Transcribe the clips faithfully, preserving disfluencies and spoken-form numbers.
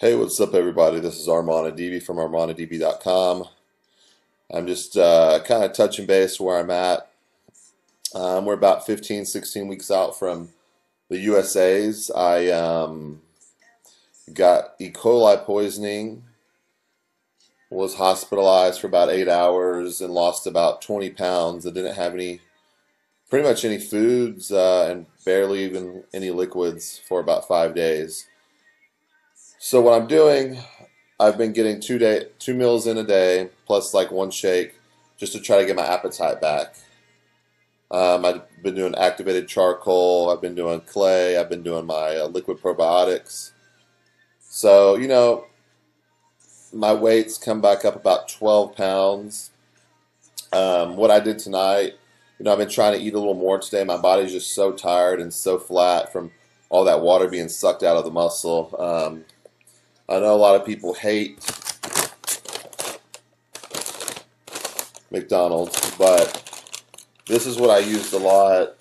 Hey, what's up everybody? This is Armon Adibi from Armon Adibi dot com. I'm just uh, kind of touching base where I'm at. Um, we're about fifteen, sixteen weeks out from the U S A's. I um, got E. coli poisoning, was hospitalized for about eight hours and lost about twenty pounds. I didn't have any, pretty much any foods uh, and barely even any liquids for about five days. So what I'm doing, I've been getting two day, two meals in a day, plus like one shake, just to try to get my appetite back. Um, I've been doing activated charcoal, I've been doing clay, I've been doing my uh, liquid probiotics. So, you know, my weight's come back up about twelve pounds. Um, what I did tonight, you know, I've been trying to eat a little more today. My body's just so tired and so flat from all that water being sucked out of the muscle. Um, I know a lot of people hate McDonald's, but this is what I used a lot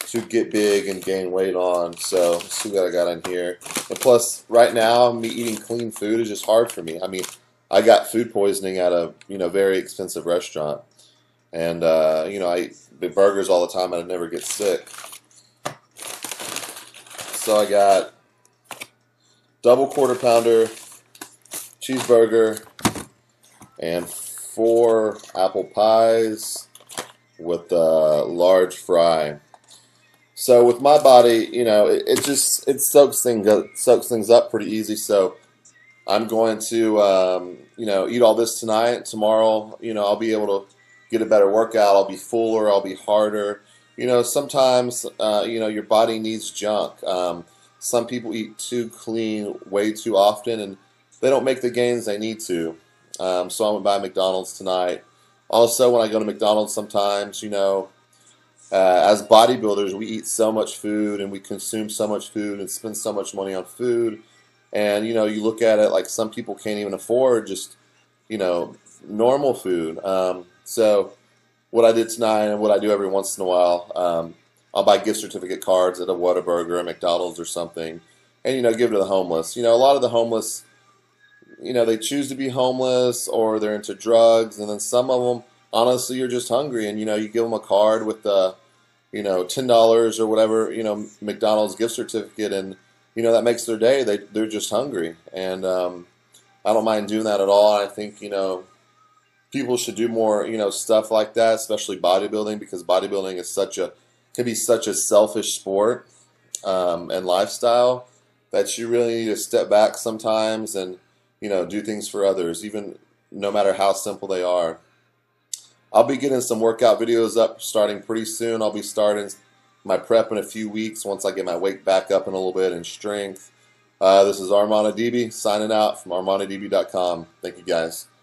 to get big and gain weight on. So let's see what I got in here. And plus, right now, me eating clean food is just hard for me. I mean, I got food poisoning at a you know very expensive restaurant, and uh, you know I eat big burgers all the time, and I never get sick. So I got double quarter pounder, cheeseburger, and four apple pies with a large fry. So with my body, you know, it, it just it soaks things up, soaks things up pretty easy. So I'm going to, um, you know, eat all this tonight. Tomorrow, you know, I'll be able to get a better workout. I'll be fuller. I'll be harder. You know, sometimes, uh, you know, your body needs junk. Um, Some people eat too clean way too often, and they don't make the gains they need to. Um, so I went by McDonald's tonight. Also, when I go to McDonald's sometimes, you know, uh, as bodybuilders, we eat so much food, and we consume so much food, and spend so much money on food. And, you know, you look at it like some people can't even afford just, you know, normal food. Um, so what I did tonight and what I do every once in a while, um, I'll buy gift certificate cards at a Whataburger, a McDonald's or something, and, you know, give to the homeless. You know, a lot of the homeless, you know, they choose to be homeless or they're into drugs, and then some of them, honestly, you're just hungry, and, you know, you give them a card with the, you know, ten dollars or whatever, you know, McDonald's gift certificate, and, you know, that makes their day. They, they're just hungry, and um, I don't mind doing that at all. I think, you know, people should do more, you know, stuff like that, especially bodybuilding, because bodybuilding is such a can be such a selfish sport um, and lifestyle that you really need to step back sometimes and, you know, do things for others, even no matter how simple they are. I'll be getting some workout videos up starting pretty soon. I'll be starting my prep in a few weeks once I get my weight back up in a little bit and strength. Uh, this is Armon Adibi signing out from Armon Adibi dot com. Thank you guys.